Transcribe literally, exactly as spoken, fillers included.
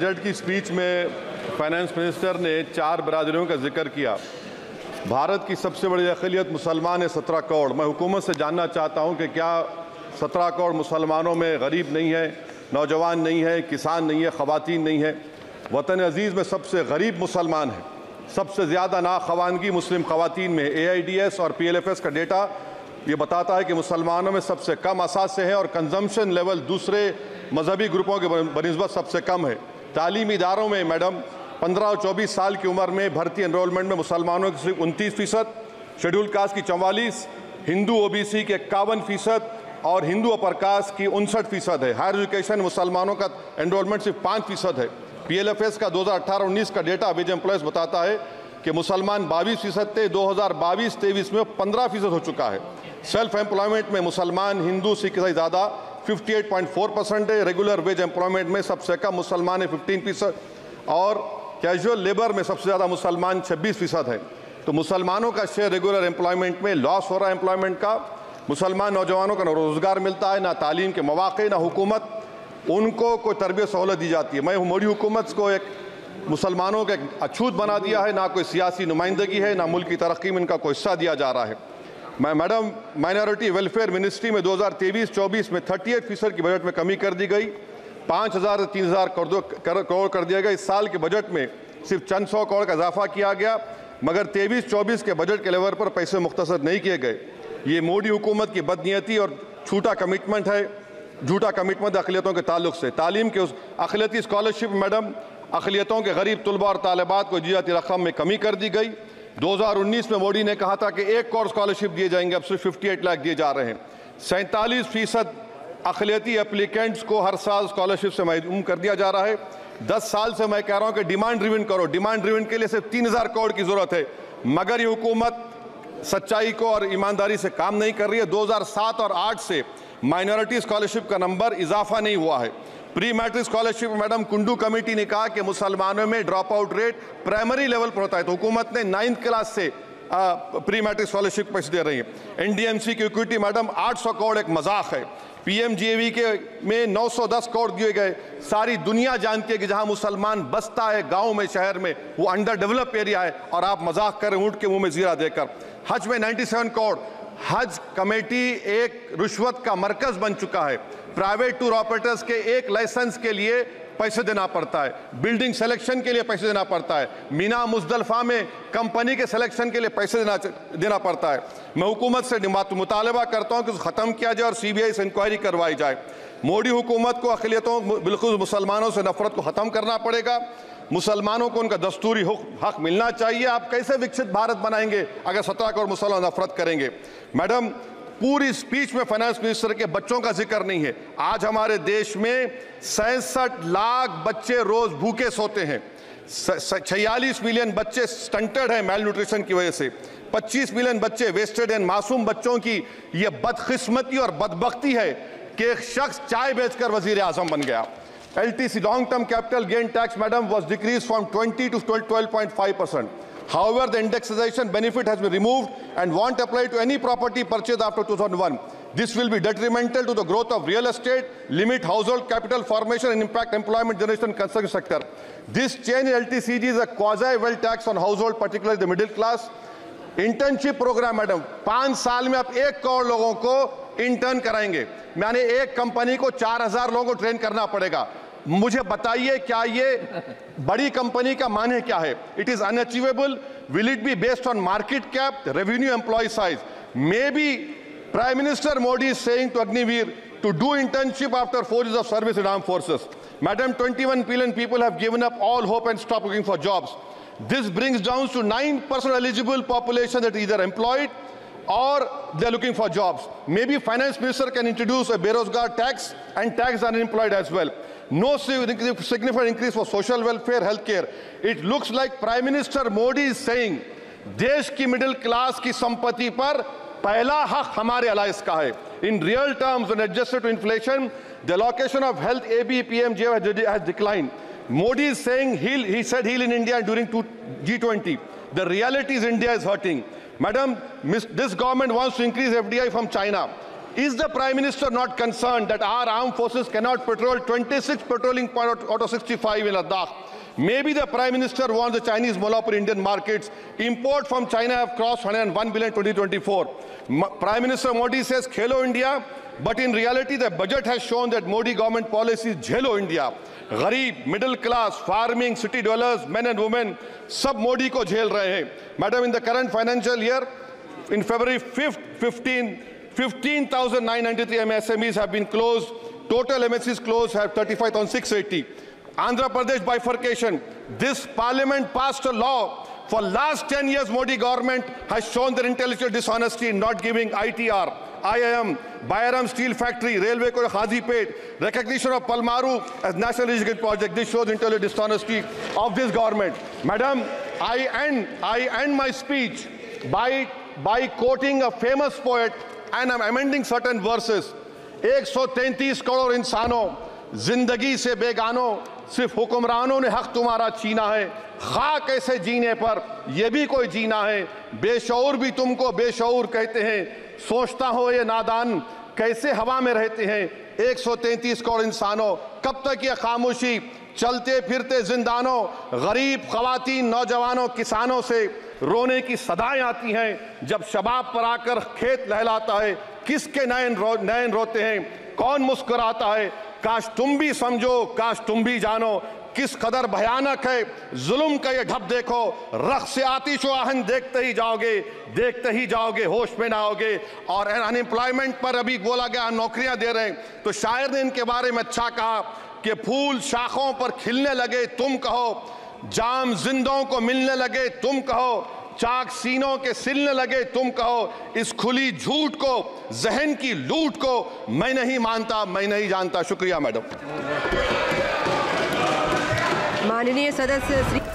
Budget की speech में finance minister ने चार बरादरियों का जिक्र किया। भारत की सबसे बड़ी अक़लियत मुसलमान है, सत्रह करोड़। मैं हुकूमत से जानना चाहता हूं कि क्या सत्रह करोड़ मुसलमानों में गरीब नहीं है, नौजवान नहीं है, किसान नहीं है, ख़वातीन नहीं है? वतन अजीज़ में सबसे गरीब मुसलमान है, सबसे ज़्यादा नाखवानगी मुस्लिम ख़वातीन में है। ए आई डी एस और पी एल एफ एस का डेटा ये बताता है कि मुसलमानों में सबसे कम असासे है और कंजम्पशन लेवल दूसरे मजहबी ग्रुपों के बनस्बत सबसे कम है। तालीमी इदारों में मैडम पंद्रह और चौबीस साल की उम्र में भर्ती एनरोलमेंट में मुसलमानों की सिर्फ उनतीस फ़ीसद, शेड्यूल कास्ट की चौवालीस, हिंदू ओबीसी के इक्यावन फ़ीसद और हिंदू अपर कास्ट की उनसठ फ़ीसद है। हायर एजुकेशन मुसलमानों का एनरोलमेंट सिर्फ पाँच फ़ीसद है। पीएलएफएस का दो हज़ार अठारह उन्नीस का डेटा विज एम्प्लॉयज बताता है कि मुसलमान बाईस फ़ीसद थे, दो हज़ार बाईस तेईस में पंद्रह फ़ीसद हो चुका है। सेल्फ एम्प्लॉयमेंट में मुसलमान हिंदू सिख से ज़्यादा अट्ठावन पॉइंट चार परसेंट है। रेगुलर वेज एम्प्लॉयमेंट में सबसे कम मुसलमान है पंद्रह फ़ीसद और कैजुअल लेबर में सबसे ज़्यादा मुसलमान छब्बीस फ़ीसद है। तो मुसलमानों का शेयर रेगुलर एम्प्लॉयमेंट में लॉस हो रहा है। एम्प्लॉयमेंट का मुसलमान नौजवानों का ना रोज़गार मिलता है, ना तालीम के मौक़े, ना हुकूमत उनको कोई तरबियत सहूलत दी जाती है। मैं मोदी हुकूमत को एक मुसलमानों का एक अछूत बना दिया है, ना कोई सियासी नुमाइंदगी है, ना मुल्क की तरक्की में इनका कोई हिस्सा दिया जा रहा है। मैं मैडम माइनॉरिटी वेलफेयर मिनिस्ट्री में दो हज़ार तेईस चौबीस में अड़तीस फ़ीसद की बजट में कमी कर दी गई, पाँच हज़ार तीन हज़ार करोड़ कर दिया गया। इस साल के बजट में सिर्फ चंद सौ करोड़ का इजाफा किया गया, मगर तेईस चौबीस के बजट के लेवल पर पैसे मुख्तसर नहीं किए गए। ये मोदी हुकूमत की बदनीयती और झूठा कमिटमेंट है, झूठा कमिटमेंट अक़लियतों के ताल्लुक से। तालीम के उस अक़लियती स्कॉलरशिप मैडम अक़लियतों के गरीब तलबा और तालिबात को जीआती रकम में कमी कर दी गई। दो हज़ार उन्नीस में मोदी ने कहा था कि एक और स्कॉलरशिप दिए जाएंगे, अब सिर्फ अट्ठावन लाख दिए जा रहे हैं। सैंतालीस फ़ीसद अक़लियती एप्लीकेंट्स को हर साल स्कॉलरशिप से महरूम कर दिया जा रहा है। दस साल से मैं कह रहा हूँ कि डिमांड ड्रिवन करो, डिमांड ड्रिवन के लिए सिर्फ तीन हज़ार करोड़ की ज़रूरत है, मगर ये हुकूमत सच्चाई को और ईमानदारी से काम नहीं कर रही है। दो हज़ार सात और आठ से माइनॉरिटी स्कॉलरशिप का नंबर इजाफा नहीं हुआ है। Pre matric scholarship madam Kundu committee ने कहा कि मुसलमानों में drop out rate primary level पर होता है, तो हुकूमत ने नाइन्थ क्लास से आ, प्री मैट्रिक स्कॉलरशिप पैसे दे रही है। एनडीएमसी की इक्विटी मैडम आठ सौ करोड़ एक मजाक है। पीएमजेवी के में नौ सौ दस करोड़ दिए गए। सारी दुनिया जानती है कि जहां मुसलमान बसता है, गाँव में, शहर में, वो अंडर डेवलप एरिया है और आप मजाक करें ऊँट के मुँह में जीरा देकर। हज में सत्तानवे करोड़। हज कमेटी एक रिश्वत का मरकज बन चुका है। प्राइवेट टूर ऑपरेटर्स के एक लाइसेंस के लिए पैसे देना पड़ता है, बिल्डिंग सिलेक्शन के लिए पैसे देना पड़ता है, मीना मुजदलफा में कंपनी के सिलेक्शन के लिए पैसे देना देना पड़ता है। मैं हुकूमत से मुतालबा करता हूं कि उसको ख़त्म किया जाए और सीबीआई से इंक्वायरी करवाई जाए। मोदी हुकूमत को अक़लियतों, बिल्कुल मुसलमानों से नफरत को ख़त्म करना पड़ेगा। मुसलमानों को उनका दस्तूरी हक मिलना चाहिए। आप कैसे विकसित भारत बनाएंगे अगर सत्रह करोड़ मुसलमान नफरत करेंगे? मैडम पूरी स्पीच में फाइनेंस मिनिस्टर के बच्चों का जिक्र नहीं है। आज हमारे देश में सड़सठ लाख बच्चे रोज भूखे सोते हैं, छियालीस मिलियन बच्चे स्टंटेड हैं मेल न्यूट्रिशन की वजह से, पच्चीस मिलियन बच्चे वेस्टेड हैं। मासूम बच्चों की यह बदकिस्मती और बदबख्ती है कि एक शख्स चाय बेचकर वजीर आजम बन गया। L T C long term capital gain tax madam was decreased from twenty to twelve point five percent. However, the indexation benefit has been removed and won't apply to any property purchased after two thousand one. This will be detrimental to the growth of real estate, limit household capital formation and impact employment generation in construction sector. This change in L T C G is a quasi wealth tax on household, particularly the middle class. Internship program madam, पाँच साल में आप एक करोड़ लोगों को intern कराएंगे, मैंने एक कंपनी को चार हजार लोगों को ट्रेन करना पड़ेगा। मुझे बताइए क्या ये बड़ी कंपनी का मान है क्या है? It is unachievable. Will it be based on market cap, revenue, employ size? May be prime minister Modi is saying to Agniveer to do internship after four years of service in armed forces. Madam, twenty-one million people have given up all hope and stopped looking for jobs. This brings down to nine percent eligible population that is either employed or they are looking for jobs. Maybe finance minister can introduce a berozgar tax and tax on unemployed as well. No significant increase for social welfare, healthcare. It looks like Prime Minister Modi is saying, "Desh ki middle class ki sampatti par पहला हक हमारे allies का है." In real terms and adjusted to inflation the allocation of health AB PMJAY has decline. Modi is saying heal he said heal in India during G twenty. The reality is India is hurting. Madam, this government wants to increase FDI from China. Is the Prime Minister not concerned that our armed forces cannot patrol twenty-six patrolling points out of sixty-five in Ladakh? Maybe the Prime Minister wants the Chinese monopoly in Indian markets. Import from China have crossed one hundred one billion in twenty twenty-four. Prime Minister Modi says Khelo India, but in reality the budget has shown that Modi government policy is Jhelo India. गरीब, middle class, farming, city dollars, man and women सब मोदी को झेल रहे हैं. Madam, in the current financial year in February fifth fifteen fifteen thousand nine ninety three M S M Es have been close. Total M S Es close have thirty five thousand six eighty. Andhra Pradesh bifurcation. This parliament passed a law. For last ten years, Modi government has shown their intellectual dishonesty in not giving I T R, I I M, Bairam Steel Factory, Railway Code Khazipet, recognition of Palmaru as National Education Project. This shows intellectual dishonesty of this government. Madam, I end, I end my speech by, by quoting a famous poet, and I'm amending certain verses. एक सौ तैंतीस करोड़ इंसानों, जिंदगी से बेगानों, सिर्फ हुक्मरानों ने हक तुम्हारा छीना है. खाक ऐसे जीने पर यह भी कोई जीना है. बेशऊर भी तुमको बेशऊर कहते हैं. सोचता हो ये नादान कैसे हवा में रहते हैं. एक सौ तैंतीस करोड़ इंसानों, कब तक ये खामोशी, चलते फिरते जिंदानों, गरीब, खवातीन, नौजवानों, किसानों से रोने की सदाएं आती हैं. जब शबाब पर आकर खेत लहलाता है, किसके नयन रो, नयन रोते हैं, कौन मुस्कुराता है. काश तुम भी समझो, काश तुम भी जानो, किस कदर भयानक है जुल्म का ये ढप. देखो रक्स आतिश व आहन, देखते ही जाओगे, देखते ही जाओगे, होश में ना आओगे. और अनएम्प्लॉयमेंट पर अभी बोला गया नौकरियां दे रहे हैं, तो शायर ने इनके बारे में अच्छा कहा कि फूल शाखों पर खिलने लगे तुम कहो, जाम जिंदों को मिलने लगे तुम कहो, चाक सीनों के सिलने लगे तुम कहो. इस खुली झूठ को, जहन की लूट को मैं नहीं मानता, मैं नहीं जानता. शुक्रिया मैडम. माननीय सदस्य श्री